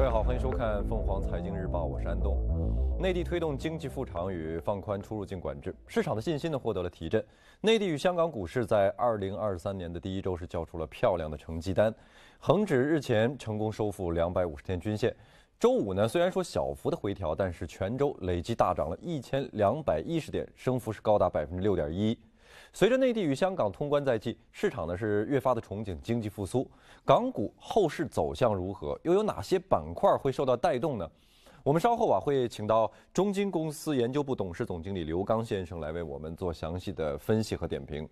各位好，欢迎收看《凤凰财经日报》，我是安东。内地推动经济复常与放宽出入境管制，市场的信心呢获得了提振。内地与香港股市在2023年的第一周是交出了漂亮的成绩单，恒指日前成功收复250天均线。 周五呢，虽然说小幅的回调，但是全周累计大涨了1210点，升幅是高达6.1%。随着内地与香港通关在即，市场呢是越发的憧憬经济复苏。港股后市走向如何？又有哪些板块会受到带动呢？我们稍后啊会请到中金公司研究部董事总经理刘刚先生来为我们做详细的分析和点评。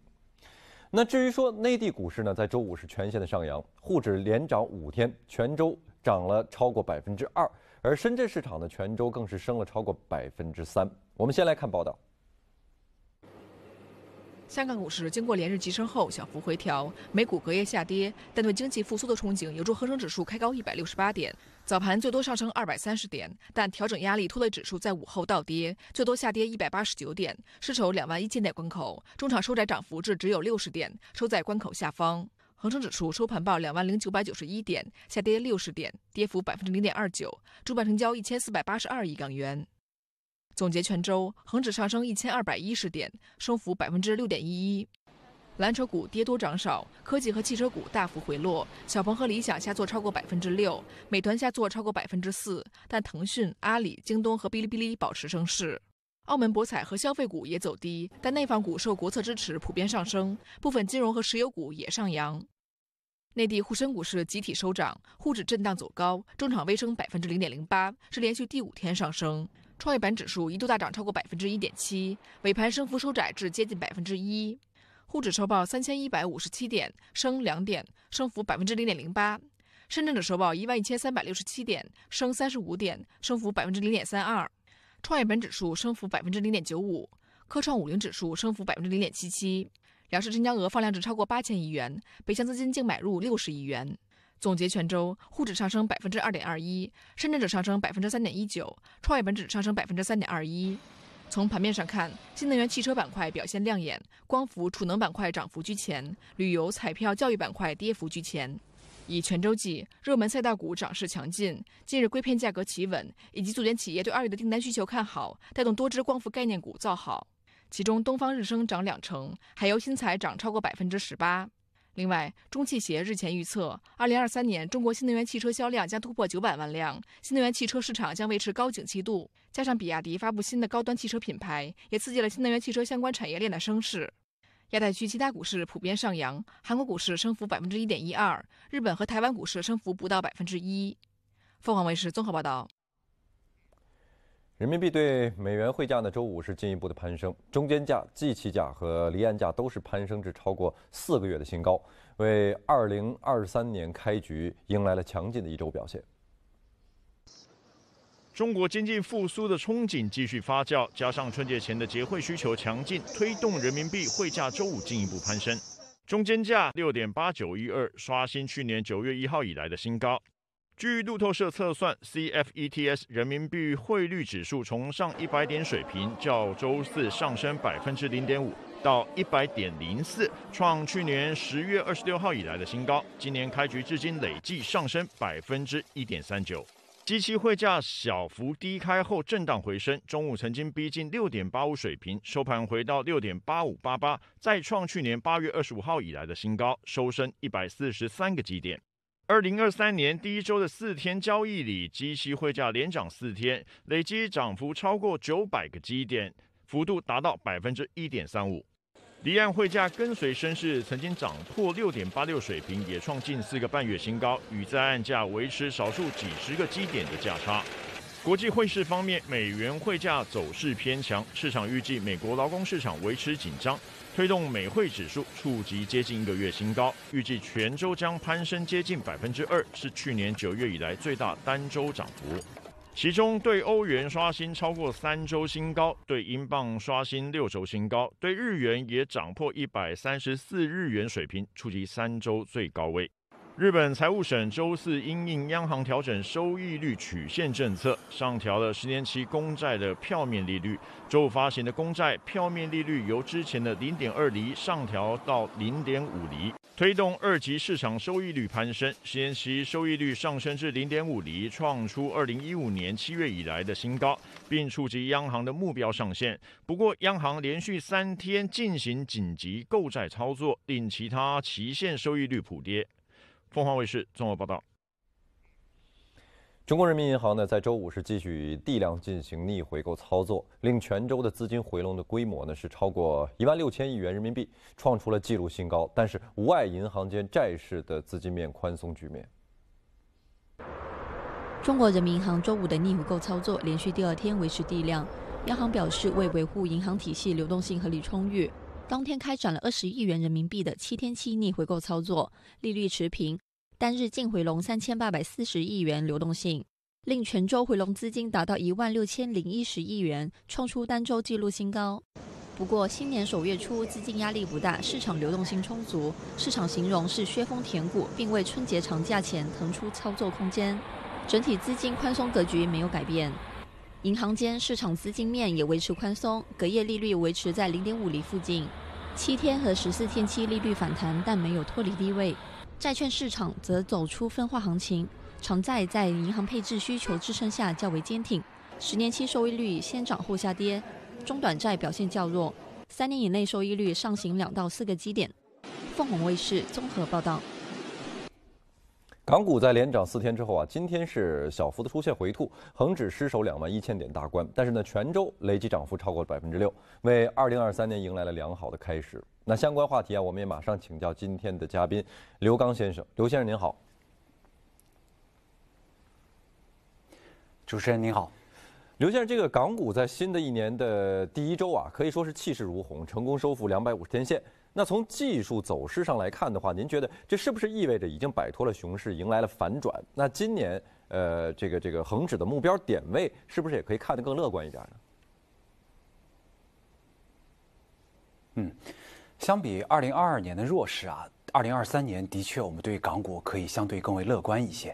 那至于说内地股市呢，在周五是全线的上扬，沪指连涨5天，全周涨了超过2%，而深圳市场呢，全周更是升了超过3%。我们先来看报道。香港股市经过连日急升后小幅回调，美股隔夜下跌，但对经济复苏的憧憬，有助恒生指数开高168点，早盘最多上升230点，但调整压力拖累指数在午后倒跌，最多下跌189点，失守21000点关口，中场收窄涨幅至只有60点，收在关口下方。恒生指数收盘报20991点，下跌60点，跌幅0.29%，主板成交1482亿港元。 总结全周，恒指上升1210点，升幅6.11%。蓝筹股跌多涨少，科技和汽车股大幅回落，小鹏和理想下挫超过6%，美团下挫超过4%，但腾讯、阿里、京东和哔哩哔哩保持升势。澳门博彩和消费股也走低，但内房股受国策支持普遍上升，部分金融和石油股也上扬。 内地沪深股市集体收涨，沪指震荡走高，中场微升0.08%，是连续第5天上升。创业板指数一度大涨超过1.7%，尾盘升幅收窄至接近1%。沪指收报3157点，升2点，升幅0.08%。深圳指收报11367点，升35点，升幅0.32%。创业板指数升幅0.95%，科创50指数升幅0.77%。 两市成交额放量至超过8000亿元，北向资金净买入60亿元。总结全周，沪指上升2.21%，深圳指上升3.19%，创业板指上升3.21%。从盘面上看，新能源汽车板块表现亮眼，光伏、储能板块涨幅居前，旅游、彩票、教育板块跌幅居前。以全周计，热门赛道股涨势强劲，近日硅片价格企稳，以及组建企业对2月的订单需求看好，带动多只光伏概念股造好。 其中，东方日升涨2成，海油新材涨超过18%。另外，中汽协日前预测，2023年中国新能源汽车销量将突破900万辆，新能源汽车市场将维持高景气度。加上比亚迪发布新的高端汽车品牌，也刺激了新能源汽车相关产业链的升势。亚太区其他股市普遍上扬，韩国股市升幅1.12%，日本和台湾股市升幅不到1%。凤凰卫视综合报道。 人民币对美元汇价呢，周五是进一步的攀升，中间价、即期价和离岸价都是攀升至超过4个月的新高，为2023年开局迎来了强劲的一周表现。中国经济复苏的憧憬继续发酵，加上春节前的节汇需求强劲，推动人民币汇价周五进一步攀升，中间价6.8912刷新去年9月1号以来的新高。 据路透社测算 ，CFETS 人民币汇率指数重上100点水平，较周四上升0.5%到100.04，创去年10月26号以来的新高。今年开局至今累计上升1.39%。即期汇价小幅低开后震荡回升，中午曾经逼近6.85水平，收盘回到6.8588，再创去年8月25号以来的新高，收升143个基点。 2023年第一周的4天交易里，即期汇价连涨4天，累计涨幅超过900个基点，幅度达到1.35%。离岸汇价跟随升势，曾经涨破6.86水平，也创近4个半月新高，与在岸价维持少数几十个基点的价差。国际汇市方面，美元汇价走势偏强，市场预计美国劳工市场维持紧张。 推动美汇指数触及接近1个月新高，预计全周将攀升接近2%，是去年9月以来最大单周涨幅。其中，对欧元刷新超过3周新高，对英镑刷新6周新高，对日元也涨破134日元水平，触及3周最高位。日本财务省周四因应央行调整收益率曲线政策，上调了10年期公债的票面利率。周五发行的公债票面利率由之前的0.2厘上调到0.5厘，推动二级市场收益率攀升，十年期收益率上升至0.5厘，创出2015年7月以来的新高，并触及央行的目标上限。不过，央行连续3天进行紧急购债操作，令其他期限收益率普跌。凤凰卫视综合报道。 中国人民银行呢，在周五是继续地量进行逆回购操作，令全周的资金回笼的规模呢是超过16000亿元人民币，创出了纪录新高。但是无碍银行间债市的资金面宽松局面。中国人民银行周五的逆回购操作连续第2天维持地量，央行表示为维护银行体系流动性合理充裕，当天开展了20亿元人民币的7天期逆回购操作，利率持平。 单日净回笼3840亿元流动性，令全周回笼资金达到16010亿元，创出单周纪录新高。不过，新年首月初资金压力不大，市场流动性充足，市场形容是削峰填谷，并为春节长假前腾出操作空间。整体资金宽松格局没有改变，银行间市场资金面也维持宽松，隔夜利率维持在0.5厘附近，7天和14天期利率反弹，但没有脱离低位。 债券市场则走出分化行情，长债在银行配置需求支撑下较为坚挺，10年期收益率先涨后下跌，中短债表现较弱，3年以内收益率上行2到4个基点。凤凰卫视综合报道。港股在连涨4天之后啊，今天是小幅的出现回吐，恒指失守21000点大关，但是呢，全周累计涨幅超过6%，为2023年迎来了良好的开始。 那相关话题啊，我们也马上请教今天的嘉宾刘刚先生。刘先生您好，主持人您好，刘先生，这个港股在新的一年的第1周啊，可以说是气势如虹，成功收复250天线。那从技术走势上来看的话，您觉得这是不是意味着已经摆脱了熊市，迎来了反转？那今年这个恒指的目标点位是不是也可以看得更乐观一点呢？嗯。 相比2022年的弱势啊，2023年的确我们对港股可以相对更为乐观一些，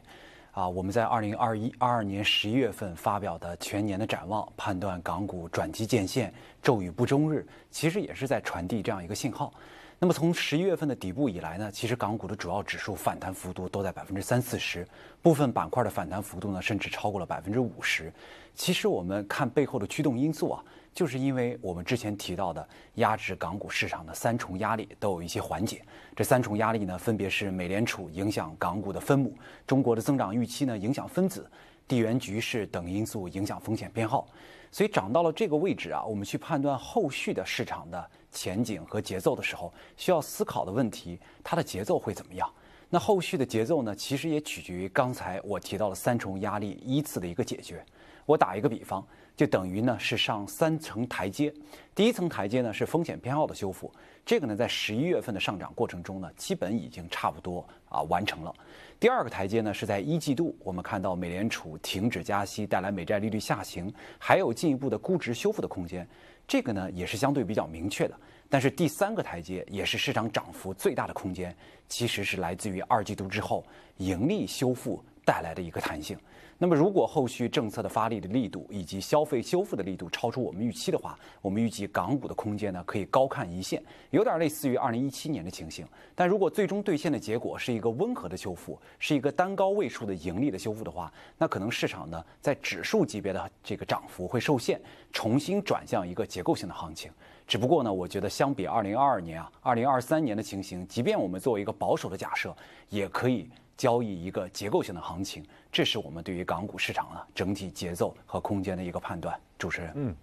啊，我们在2022年11月份发表的全年的展望，判断港股转机见现，骤雨不终日，其实也是在传递这样一个信号。那么从11月份的底部以来呢，其实港股的主要指数反弹幅度都在30-40%，部分板块的反弹幅度呢甚至超过了50%。其实我们看背后的驱动因素啊。 就是因为我们之前提到的压制港股市场的3重压力都有一些缓解，这3重压力呢，分别是美联储影响港股的分母，中国的增长预期呢影响分子，地缘局势等因素影响风险偏好。所以涨到了这个位置啊，我们去判断后续的市场的前景和节奏的时候，需要思考的问题，它的节奏会怎么样？ 那后续的节奏呢，其实也取决于刚才我提到了3重压力依次的一个解决。我打一个比方，就等于呢是上3层台阶。第1层台阶呢是风险偏好的修复，这个呢在11月份的上涨过程中呢，基本已经差不多啊完成了。第2个台阶呢是在1季度，我们看到美联储停止加息带来美债利率下行，还有进一步的估值修复的空间，这个呢也是相对比较明确的。 但是第3个台阶也是市场涨幅最大的空间，其实是来自于2季度之后盈利修复带来的一个弹性。那么，如果后续政策的发力的力度以及消费修复的力度超出我们预期的话，我们预计港股的空间呢可以高看一线，有点类似于2017年的情形。但如果最终兑现的结果是一个温和的修复，是一个单高位数的盈利的修复的话，那可能市场呢在指数级别的这个涨幅会受限，重新转向一个结构性的行情。 只不过呢，我觉得相比2022年啊、2023年的情形，即便我们作为一个保守的假设，也可以交易一个结构性的行情。这是我们对于港股市场啊整体节奏和空间的一个判断。主持人，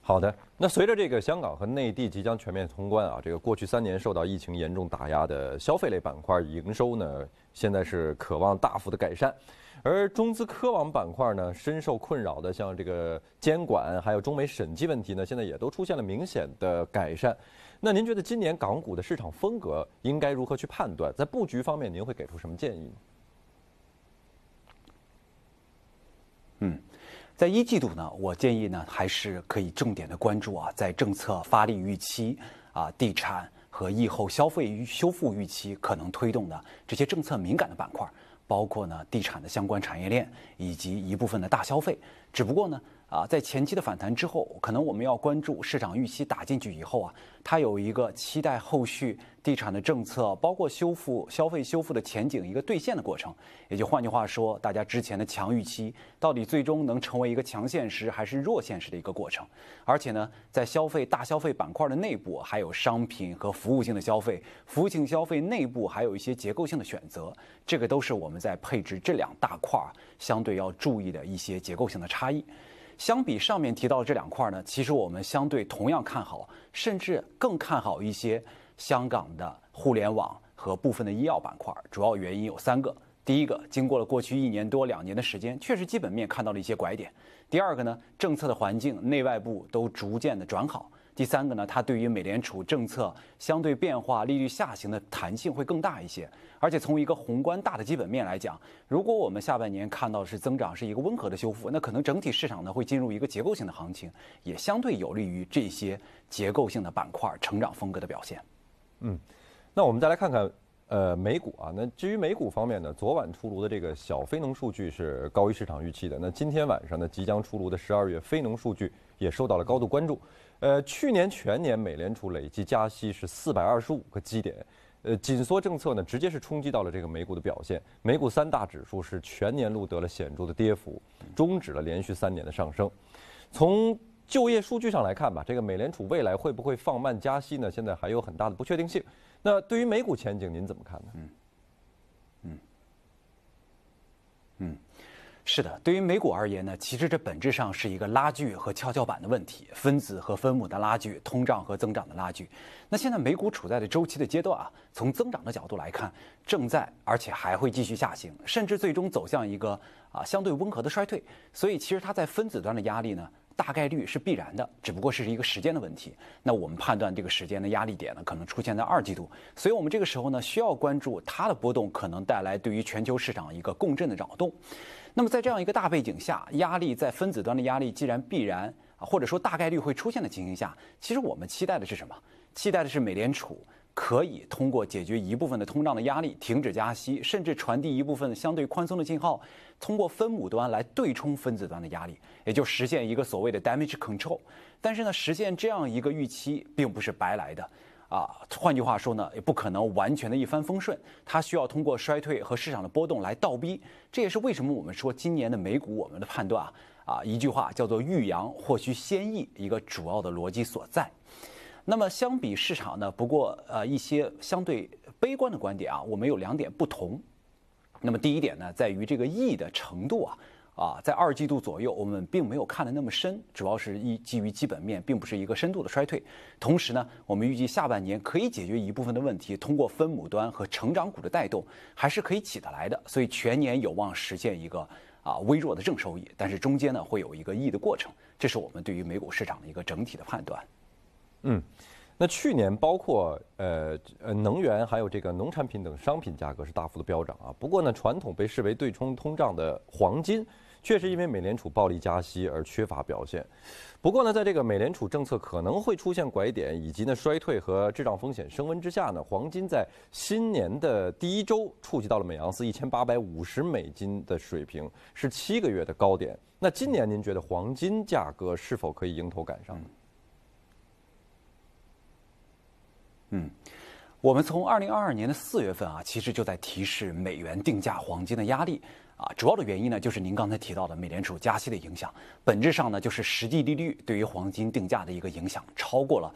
好的。那随着这个香港和内地即将全面通关啊，这个过去3年受到疫情严重打压的消费类板块营收呢，现在是渴望大幅的改善。 而中资科网板块呢，深受困扰的，像这个监管还有中美审计问题呢，现在也都出现了明显的改善。那您觉得今年港股的市场风格应该如何去判断？在布局方面，您会给出什么建议？在1季度呢，我建议呢，还是可以重点的关注啊，在政策发力预期啊，地产和疫后消费修复预期可能推动的这些政策敏感的板块。 包括呢，地产的相关产业链以及一部分的大消费，只不过呢，啊，在前期的反弹之后，可能我们要关注市场预期打进去以后啊，它有一个期待后续地产的政策，包括修复消费修复的前景一个兑现的过程。也就换句话说，大家之前的强预期到底最终能成为一个强现实还是弱现实的一个过程。而且呢，在消费大消费板块的内部，还有商品和服务性的消费，服务性消费内部还有一些结构性的选择，这个都是我们在配置这两大块相对要注意的一些结构性的差异。相比上面提到的这两块呢，其实我们相对同样看好，甚至更看好一些香港的互联网和部分的医药板块。主要原因有三个：第一个，经过了过去1年多2年的时间，确实基本面看到了一些拐点；第二个呢，政策的环境内外部都逐渐的转好；第三个呢，它对于美联储政策相对变化、利率下行的弹性会更大一些。而且从一个宏观大的基本面来讲，如果我们下半年看到是增长是一个温和的修复，那可能整体市场呢会进入一个结构性的行情，也相对有利于这些结构性的板块成长风格的表现。嗯，那我们再来看看美股啊。那至于美股方面呢，昨晚出炉的这个小非农数据是高于市场预期的。那今天晚上呢，即将出炉的12月非农数据也受到了高度关注。去年全年美联储累计加息是425个基点，紧缩政策呢直接是冲击到了这个美股的表现。美股3大指数是全年录得了显著的跌幅，终止了连续3年的上升。从就业数据上来看吧，这个美联储未来会不会放慢加息呢？现在还有很大的不确定性。那对于美股前景，您怎么看呢？是的，对于美股而言呢，其实这本质上是一个拉锯和跷跷板的问题，分子和分母的拉锯，通胀和增长的拉锯。那现在美股处在的周期的阶段啊，从增长的角度来看，正在而且还会继续下行，甚至最终走向一个相对温和的衰退。所以其实它在分子端的压力呢，大概率是必然的，只不过是一个时间的问题。那我们判断这个时间的压力点呢，可能出现在2季度，所以我们这个时候呢，需要关注它的波动可能带来对于全球市场一个共振的扰动。那么在这样一个大背景下，压力在分子端的压力既然必然或者说大概率会出现的情形下，其实我们期待的是什么？期待的是美联储可以通过解决一部分的通胀的压力，停止加息，甚至传递一部分相对宽松的信号，通过分母端来对冲分子端的压力，也就实现一个所谓的 damage control。 但是呢，实现这样一个预期并不是白来的啊，换句话说呢，也不可能完全的一帆风顺，它需要通过衰退和市场的波动来倒逼。这也是为什么我们说今年的美股，我们的判断一句话叫做欲扬或须先抑，一个主要的逻辑所在。那么相比市场呢，不过一些相对悲观的观点啊，我们有2点不同。那么第一点呢，在于这个抑的程度在2季度左右，我们并没有看得那么深，主要是基于基本面，并不是一个深度的衰退。同时呢，我们预计下半年可以解决一部分的问题，通过分母端和成长股的带动，还是可以起得来的。所以全年有望实现一个微弱的正收益，但是中间呢会有一个抑的过程。这是我们对于美股市场的一个整体的判断。嗯，那去年包括能源还有这个农产品等商品价格是大幅的飙涨啊。不过呢，传统被视为对冲通胀的黄金，确实因为美联储暴力加息而缺乏表现。不过呢，在这个美联储政策可能会出现拐点，以及呢衰退和滞胀风险升温之下呢，黄金在新年的第1周触及到了每盎司1850美金的水平，是7个月的高点。那今年您觉得黄金价格是否可以迎头赶上呢？我们从2022年的4月份其实就在提示美元定价黄金的压力主要的原因呢，就是您刚才提到的美联储加息的影响。本质上呢，就是实际利率对于黄金定价的一个影响超过了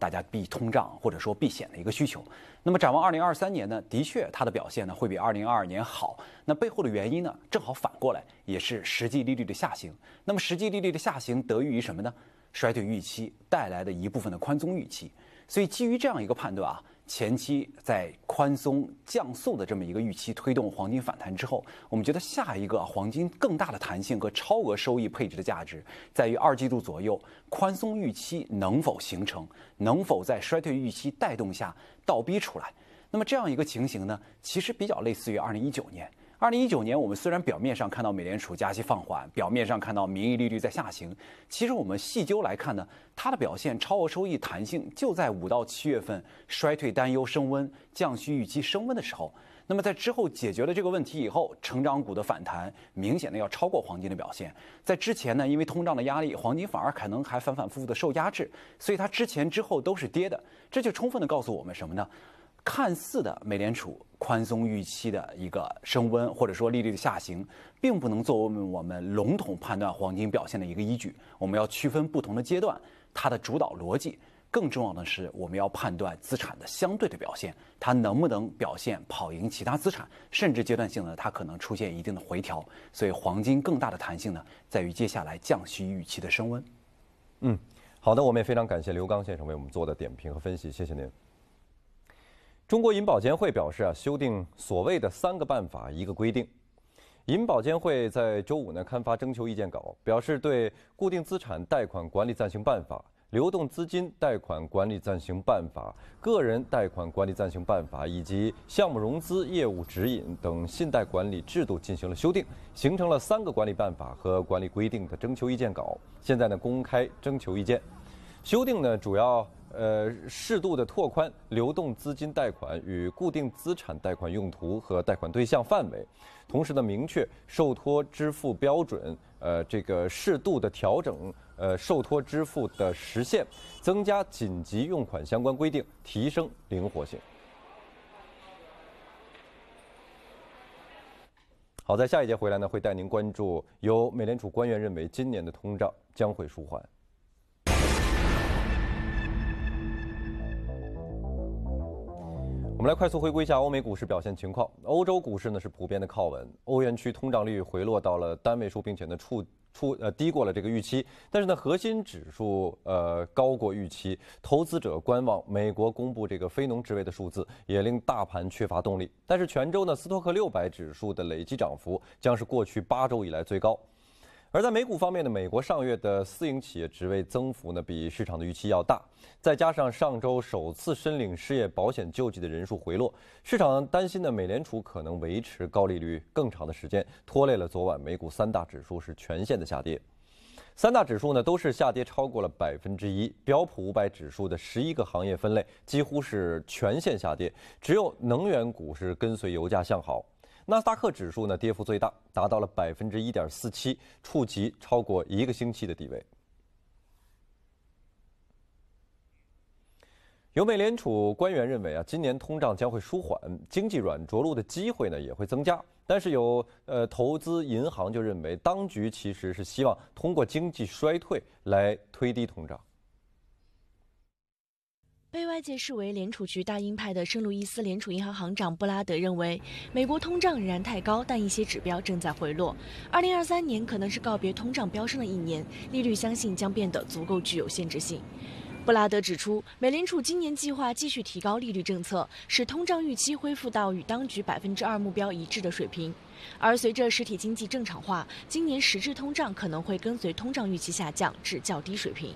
大家避通胀或者说避险的一个需求。那么展望2023年呢，的确它的表现呢会比2022年好。那背后的原因呢，正好反过来也是实际利率的下行。那么实际利率的下行得益于什么呢？衰退预期带来的一部分的宽松预期。所以基于这样一个判断前期在宽松降速的这么一个预期推动黄金反弹之后，我们觉得下一个黄金更大的弹性和超额收益配置的价值在于2季度左右宽松预期能否形成，能否在衰退预期带动下倒逼出来。那么这样一个情形呢，其实比较类似于2019年。2019年我们虽然表面上看到美联储加息放缓，表面上看到名义利率在下行，其实我们细究来看呢，它的表现超额收益弹性就在5到7月份衰退担忧升温、降息预期升温的时候。那么在之后解决了这个问题以后，成长股的反弹明显的要超过黄金的表现。在之前呢，因为通胀的压力，黄金反而可能还反反复复的受压制，所以它之前之后都是跌的。这就充分的告诉我们什么呢？看似的美联储宽松预期的一个升温，或者说利率的下行，并不能作为我们笼统判断黄金表现的一个依据。我们要区分不同的阶段，它的主导逻辑。更重要的是，我们要判断资产的相对的表现，它能不能表现跑赢其他资产，甚至阶段性的它可能出现一定的回调。所以，黄金更大的弹性呢，在于接下来降息预期的升温。嗯，好的，我们也非常感谢刘刚先生为我们做的点评和分析，谢谢您。中国银保监会表示啊，修订所谓的三个办法一个规定。银保监会在周五呢刊发征求意见稿，表示对固定资产贷款管理暂行办法、流动资金贷款管理暂行办法、个人贷款管理暂行办法以及项目融资业务指引等信贷管理制度进行了修订，形成了三个管理办法和管理规定的征求意见稿。现在呢公开征求意见，修订呢主要。适度的拓宽流动资金贷款与固定资产贷款用途和贷款对象范围，同时呢明确受托支付标准，这个适度的调整受托支付的时限，增加紧急用款相关规定，提升灵活性。好，在下一节回来呢，会带您关注由美联储官员认为今年的通胀将会舒缓。我们来快速回顾一下欧美股市表现情况。欧洲股市呢是普遍的靠稳，欧元区通胀率回落到了单位数，并且呢低过了这个预期，但是呢核心指数高过预期，投资者观望美国公布这个非农职位的数字，也令大盘缺乏动力。但是全周呢斯托克600指数的累计涨幅将是过去8周以来最高。而在美股方面呢，美国上月的私营企业职位增幅呢比市场的预期要大，再加上上周首次申领失业保险救济的人数回落，市场担心呢美联储可能维持高利率更长的时间，拖累了昨晚美股三大指数是全线的下跌。三大指数呢都是下跌超过了1%，标普500指数的11个行业分类几乎是全线下跌，只有能源股是跟随油价向好。纳斯达克指数呢跌幅最大，达到了1.47%，触及超过1个星期的低位。有美联储官员认为啊，今年通胀将会舒缓，经济软着陆的机会呢也会增加。但是有投资银行就认为，当局其实是希望通过经济衰退来推低通胀。被外界视为联储局大鹰派的圣路易斯联储银行行长布拉德认为，美国通胀仍然太高，但一些指标正在回落。2023年可能是告别通胀飙升的一年，利率相信将变得足够具有限制性。布拉德指出，美联储今年计划继续提高利率政策，使通胀预期恢复到与当局2%目标一致的水平。而随着实体经济正常化，今年实质通胀可能会跟随通胀预期下降至较低水平。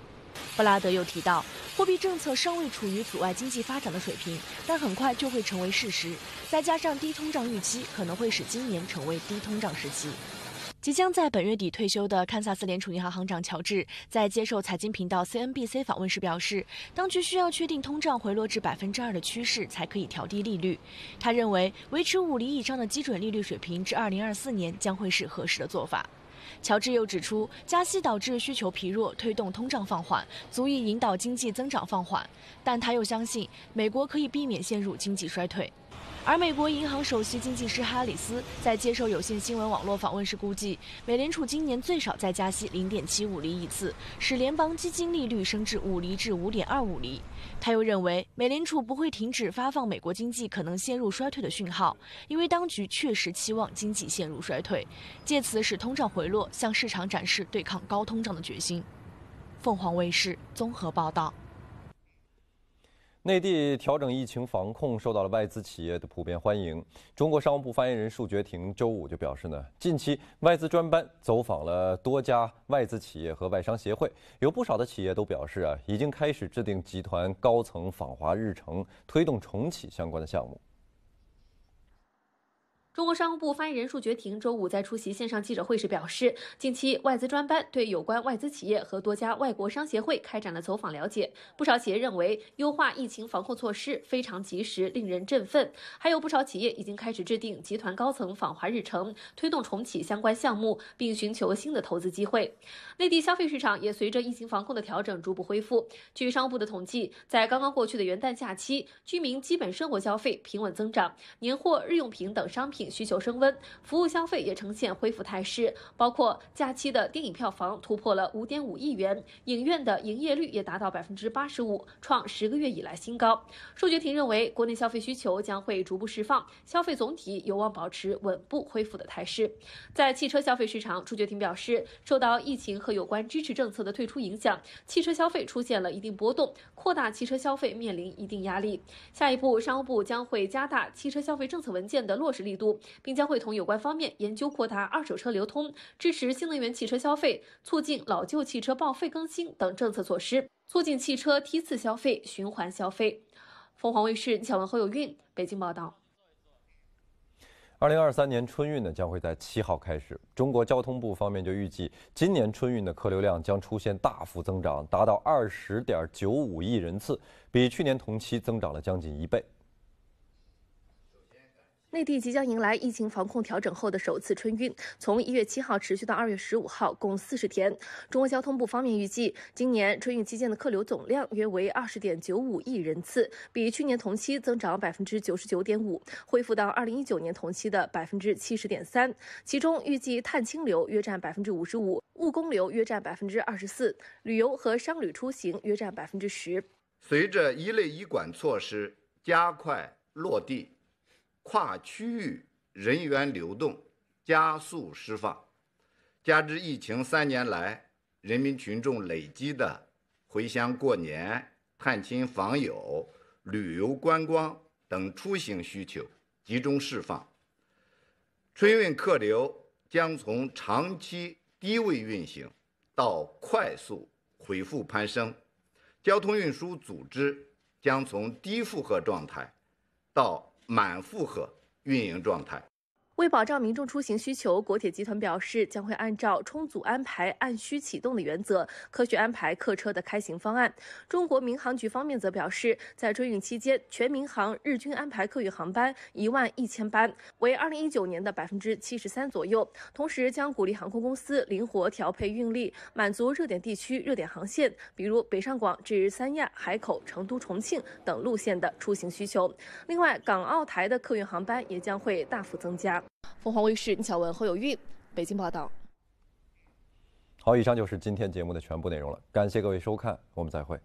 布拉德又提到，货币政策尚未处于阻碍经济发展的水平，但很快就会成为事实。再加上低通胀预期，可能会使今年成为低通胀时期。即将在本月底退休的堪萨斯联储银行行长乔治在接受财经频道 CNBC 访问时表示，当局需要确定通胀回落至2%的趋势，才可以调低利率。他认为，维持5厘以上的基准利率水平至2024年将会是合适的做法。乔治又指出，加息导致需求疲弱，推动通胀放缓，足以引导经济增长放缓。但他又相信，美国可以避免陷入经济衰退。而美国银行首席经济师哈里斯在接受有线新闻网络访问时估计，美联储今年最少再加息0.75厘一次，使联邦基金利率升至5厘至5.25厘。他又认为，美联储不会停止发放美国经济可能陷入衰退的讯号，因为当局确实期望经济陷入衰退，借此使通胀回落，向市场展示对抗高通胀的决心。凤凰卫视综合报道。内地调整疫情防控受到了外资企业的普遍欢迎。中国商务部发言人束觉婷周五就表示呢，近期外资专班走访了多家外资企业和外商协会，有不少的企业都表示啊，已经开始制定集团高层访华日程，推动重启相关的项目。中国商务部发言人束觉婷周五在出席线上记者会时表示，近期外资专班对有关外资企业和多家外国商协会开展了走访了解，不少企业认为优化疫情防控措施非常及时，令人振奋。还有不少企业已经开始制定集团高层访华日程，推动重启相关项目，并寻求新的投资机会。内地消费市场也随着疫情防控的调整逐步恢复。据商务部的统计，在刚刚过去的元旦假期，居民基本生活消费平稳增长，年货、日用品等商品需求升温，服务消费也呈现恢复态势，包括假期的电影票房突破了 5.5 亿元，影院的营业率也达到 85%， 创10个月以来新高。束觉婷认为，国内消费需求将会逐步释放，消费总体有望保持稳步恢复的态势。在汽车消费市场，束觉婷表示，受到疫情和有关支持政策的退出影响，汽车消费出现了一定波动，扩大汽车消费面临一定压力。下一步，商务部将会加大汽车消费政策文件的落实力度，并将会同有关方面研究扩大二手车流通，支持新能源汽车消费，促进老旧汽车报废更新等政策措施，促进汽车梯次消费、循环消费。凤凰卫视小文侯有韵北京报道。2023年春运呢将会在7号开始。中国交通部方面就预计，今年春运的客流量将出现大幅增长，达到20.95亿人次，比去年同期增长了将近1倍。内地即将迎来疫情防控调整后的首次春运，从1月7号持续到2月15号，共40天。中国交通部方面预计，今年春运期间的客流总量约为20.95亿人次，比去年同期增长99.5%，恢复到2019年同期的70.3%。其中，预计碳氢流约占55%，务工流约占24%，旅游和商旅出行约占10%。随着一类一管措施加快落地，跨区域人员流动加速释放，加之疫情3年来人民群众累积的回乡过年、探亲访友、旅游观光等出行需求集中释放，春运客流将从长期低位运行到快速恢复攀升，交通运输组织将从低负荷状态到满负荷运营状态。为保障民众出行需求，国铁集团表示，将会按照充足安排、按需启动的原则，科学安排客车的开行方案。中国民航局方面则表示，在春运期间，全民航日均安排客运航班11000班，为2019年的73%左右。同时，将鼓励航空公司灵活调配运力，满足热点地区、热点航线，比如北上广至三亚、海口、成都、重庆等路线的出行需求。另外，港澳台的客运航班也将会大幅增加。凤凰卫视小文侯有韵北京报道。好，以上就是今天节目的全部内容了，感谢各位收看，我们再会。